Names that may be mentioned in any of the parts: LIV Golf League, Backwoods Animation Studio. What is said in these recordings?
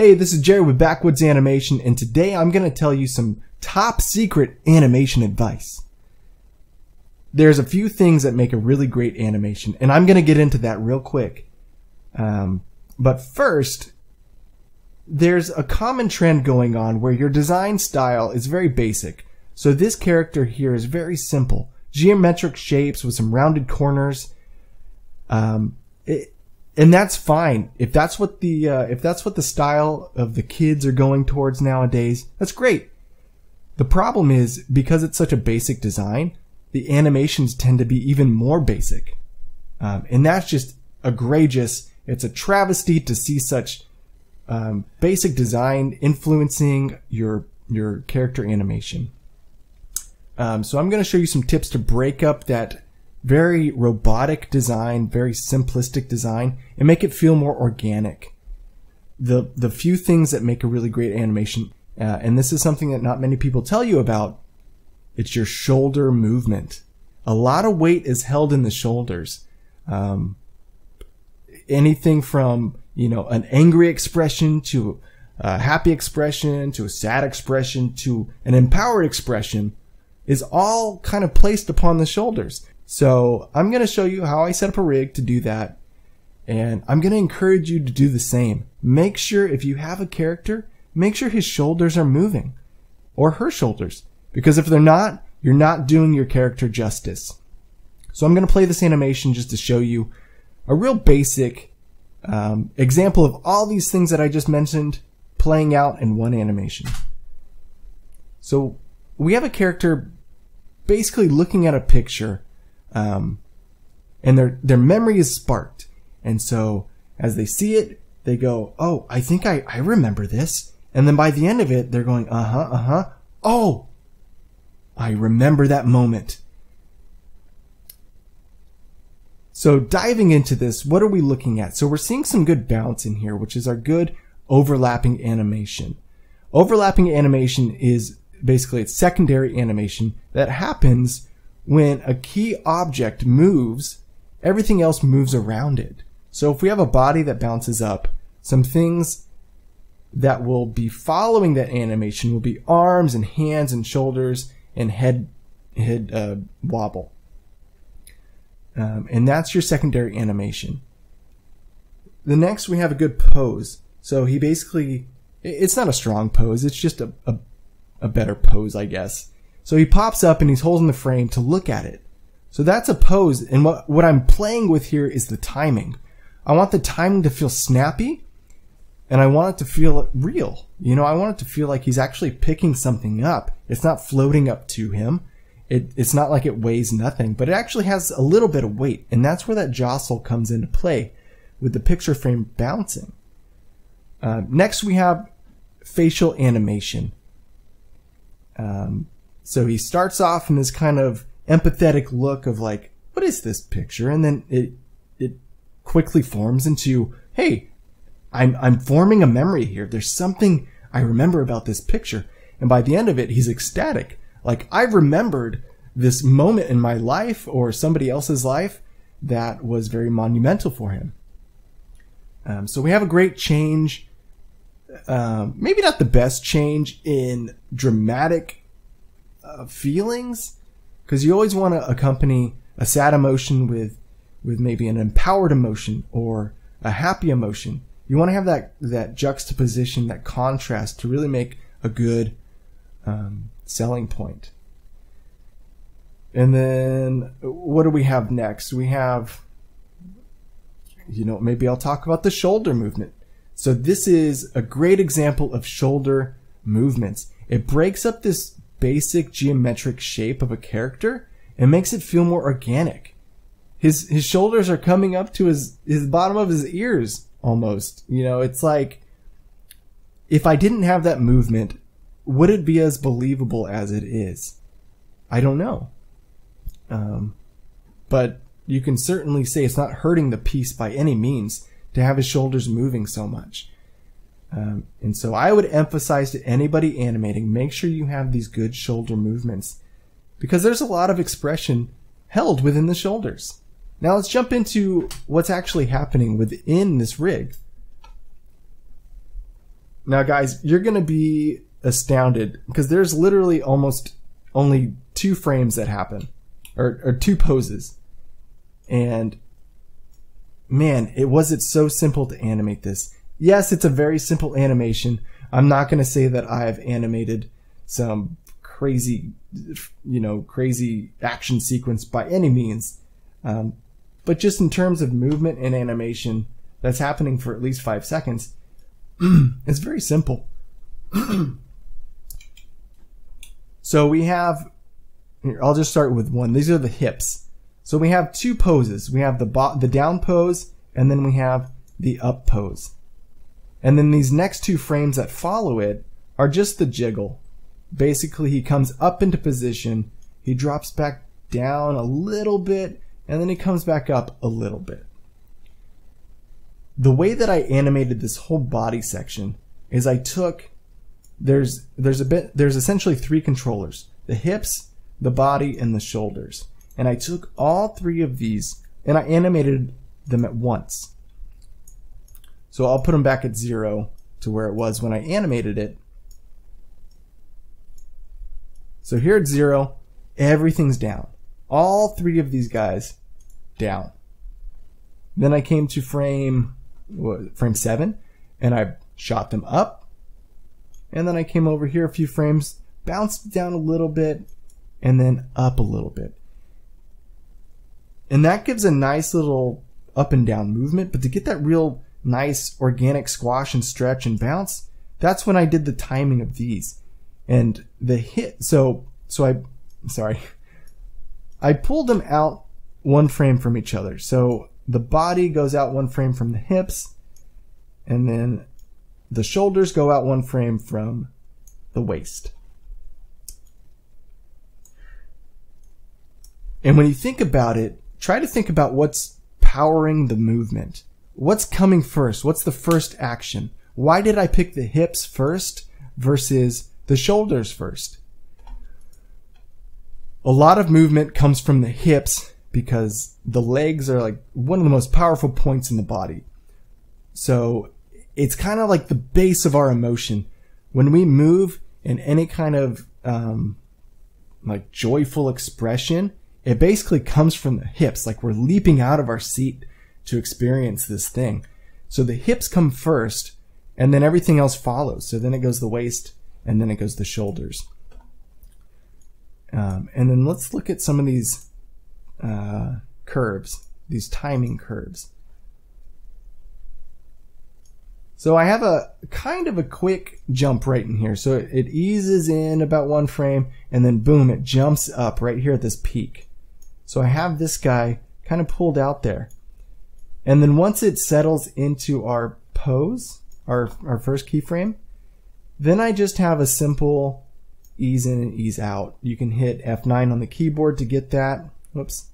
Hey, this is Jerry with Backwoods Animation, and today I'm going to tell you some top secret animation advice. There's a few things that make a really great animation, and I'm going to get into that real quick. But first, there's a common trend going on where your design style is very basic. So this character here is very simple. Geometric shapes with some rounded corners. And that's fine. If that's what the style of the kids are going towards nowadays, that's great. The problem is, because it's such a basic design, the animations tend to be even more basic, and that's just egregious. It's a travesty to see such basic design influencing your character animation. So I'm going to show you some tips to break up that very robotic design, very simplistic design, and make it feel more organic. The few things that make a really great animation, and this is something that not many people tell you about, it's your shoulder movement. A lot of weight is held in the shoulders. Anything from, you know, an angry expression to a happy expression to a sad expression to an empowered expression is all kind of placed upon the shoulders. So I'm going to show you how I set up a rig to do that, and I'm going to encourage you to do the same. Make sure, if you have a character, make sure his shoulders are moving, or her shoulders, because if they're not, you're not doing your character justice. So I'm going to play this animation just to show you a real basic example of all these things that I just mentioned playing out in one animation. So we have a character basically looking at a picture, and their memory is sparked, and so as they see it, they go, oh, I think I remember this. And then by the end of it, they're going, oh, I remember that moment. So diving into this, what are we looking at? So we're seeing some good bounce in here, which is our good overlapping animation. Overlapping animation is basically, it's secondary animation that happens when a key object moves, everything else moves around it. So if we have a body that bounces up, some things that will be following that animation will be arms and hands and shoulders and head wobble. And that's your secondary animation. The next, we have a good pose. So he basically, it's not a strong pose, it's just a better pose, I guess. So he pops up and he's holding the frame to look at it. So that's a pose, and what I'm playing with here is the timing. I want the timing to feel snappy, and I want it to feel real. You know, I want it to feel like he's actually picking something up. It's not floating up to him. It's not like it weighs nothing, but it actually has a little bit of weight, and that's where that jostle comes into play with the picture frame bouncing. Next, we have facial animation. So he starts off in this kind of empathetic look of like, what is this picture? And then it quickly forms into, hey, I'm forming a memory here. There's something I remember about this picture. And by the end of it, he's ecstatic. Like, I remembered this moment in my life or somebody else's life that was very monumental for him. So we have a great change. Maybe not the best change in dramatic feelings, because you always want to accompany a sad emotion with maybe an empowered emotion or a happy emotion. You want to have that juxtaposition, that contrast, to really make a good selling point. And then what do we have next? We have, you know, maybe I'll talk about the shoulder movement. So this is a great example of shoulder movements. It breaks up this basic geometric shape of a character and makes it feel more organic. His shoulders are coming up to his bottom of his ears almost. You know, it's like, if I didn't have that movement, would it be as believable as it is? I don't know. But you can certainly say it's not hurting the piece by any means to have his shoulders moving so much. And so I would emphasize to anybody animating, make sure you have these good shoulder movements, because there's a lot of expression held within the shoulders. Now let's jump into what's actually happening within this rig. Now, guys, you're going to be astounded because there's literally almost only 2 frames that happen, or 2 poses. And man, was it so simple to animate this. Yes, it's a very simple animation. I'm not going to say that I've animated some crazy, you know, crazy action sequence by any means. But just in terms of movement and animation that's happening for at least 5 seconds, it's very simple. So we have, here, I'll just start with one. These are the hips. So we have 2 poses. We have the down pose, and then we have the up pose. And then these next 2 frames that follow it are just the jiggle. Basically, he comes up into position, he drops back down a little bit, and then he comes back up a little bit. The way that I animated this whole body section is I took, there's essentially 3 controllers: the hips, the body, and the shoulders. And I took all 3 of these and I animated them at once. So I'll put them back at 0 to where it was when I animated it. So here at 0, everything's down. All 3 of these guys down. Then I came to frame 7 and I shot them up. And then I came over here a few frames, bounced down a little bit, and then up a little bit. And that gives a nice little up and down movement, but to get that real nice organic squash and stretch and bounce, that's when I did the timing of these. And the hit, I pulled them out 1 frame from each other. So the body goes out 1 frame from the hips, and then the shoulders go out 1 frame from the waist. And when you think about it, try to think about what's powering the movement. What's coming first? What's the first action? Why did I pick the hips first versus the shoulders first? A lot of movement comes from the hips because the legs are like one of the most powerful points in the body. So it's kind of like the base of our emotion. When we move in any kind of like joyful expression, it basically comes from the hips, like we're leaping out of our seat to experience this thing. So the hips come first, and then everything else follows. So then it goes the waist, and then it goes the shoulders. And then let's look at some of these curves, these timing curves. So I have a kind of a quick jump right in here. So it eases in about 1 frame, and then boom, it jumps up right here at this peak. So I have this guy kind of pulled out there. And then once it settles into our pose, our first keyframe, then I just have a simple ease in and ease out. You can hit F9 on the keyboard to get that. Whoops.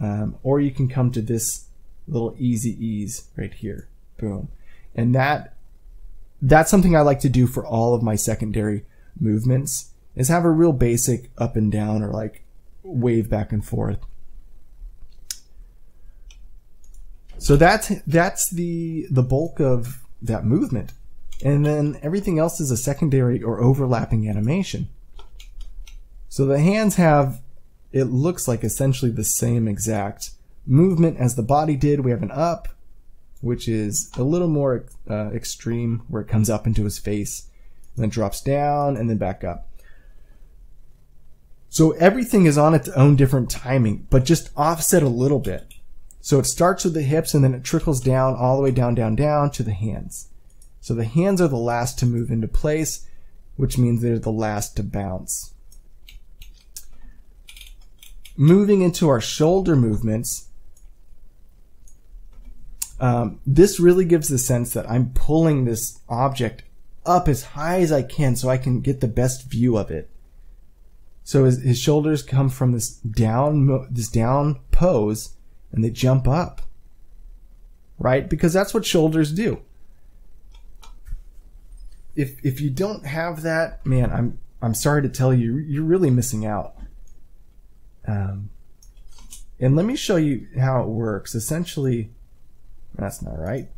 Or you can come to this little easy ease right here. Boom. And that's something I like to do for all of my secondary movements, is have a real basic up and down, or like wave back and forth. So that's the bulk of that movement, and then everything else is a secondary or overlapping animation. So the hands have, it looks like essentially the same exact movement as the body did. We have an up, which is a little more extreme, where it comes up into his face and then drops down and then back up. So everything is on its own different timing, but just offset a little bit. So it starts with the hips, and then it trickles down all the way down, down, down to the hands. So the hands are the last to move into place, which means they're the last to bounce. Moving into our shoulder movements, this really gives the sense that I'm pulling this object up as high as I can so I can get the best view of it. So his shoulders come from this down pose, and they jump up, right? Because that's what shoulders do. If you don't have that, man, I'm sorry to tell you, you're really missing out. And let me show you how it works. Essentially, that's not right.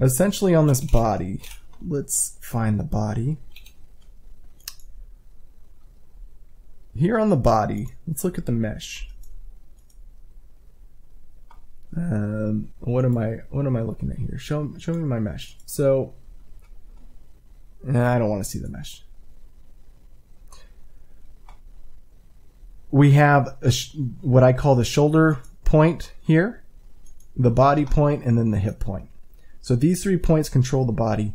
essentially on this body. Let's find the body. Here on the body, let's look at the mesh. What am I looking at here? Show me my mesh. So, I don't want to see the mesh. We have a what I call the shoulder point here, the body point, and then the hip point. So these 3 points control the body.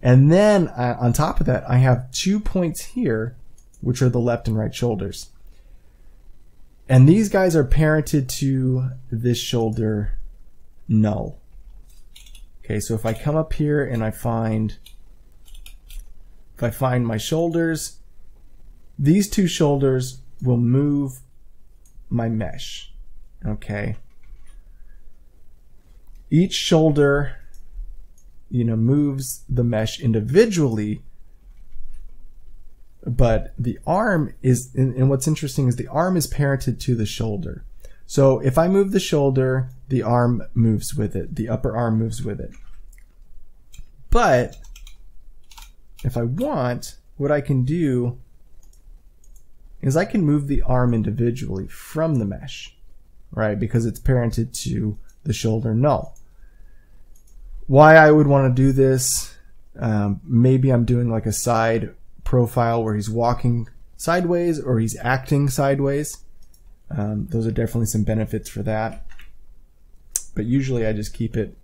And then on top of that, I have 2 points here, which are the left and right shoulders. And these guys are parented to this shoulder null. Okay, so if I come up here and if I find my shoulders, these two shoulders will move my mesh. Okay. Each shoulder, you know, moves the mesh individually, but the arm is, and what's interesting is the arm is parented to the shoulder. So if I move the shoulder, the arm moves with it, the upper arm moves with it. But if I want, what I can do is I can move the arm individually from the mesh, right? Because it's parented to the shoulder null. Why I would want to do this, maybe I'm doing like a side profile where he's walking sideways or he's acting sideways. Those are definitely some benefits for that. But usually I just keep it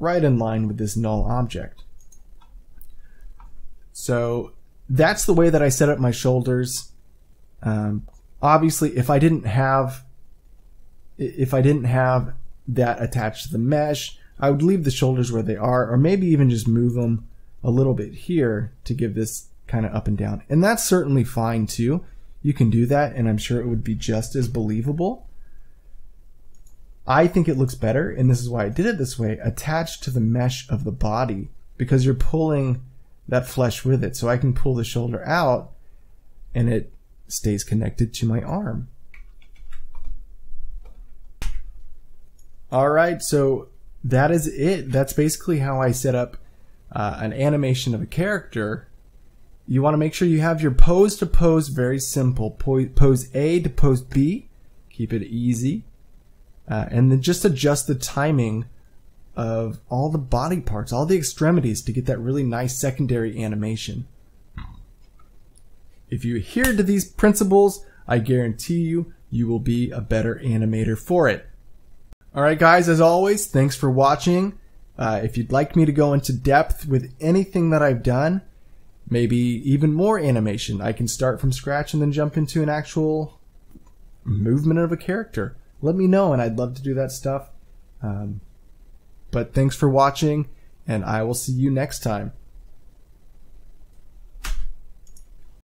right in line with this null object. So that's the way that I set up my shoulders. Obviously, if I didn't have that attached to the mesh, I would leave the shoulders where they are, or maybe even just move them a little bit here to give this kind of up and down. And that's certainly fine too. You can do that, and I'm sure it would be just as believable. I think it looks better, and this is why I did it this way, attached to the mesh of the body, because you're pulling that flesh with it. So I can pull the shoulder out, and it stays connected to my arm. All right, so that is it. That's basically how I set up an animation of a character. You want to make sure you have your pose to pose very simple. Pose A to pose B, keep it easy. And then just adjust the timing of all the body parts, all the extremities, to get that really nice secondary animation. If you adhere to these principles, I guarantee you, you will be a better animator for it. Alright guys, as always, thanks for watching. If you'd like me to go into depth with anything that I've done, maybe even more animation, I can start from scratch and then jump into an actual movement of a character. Let me know, and I'd love to do that stuff. But thanks for watching, and I will see you next time.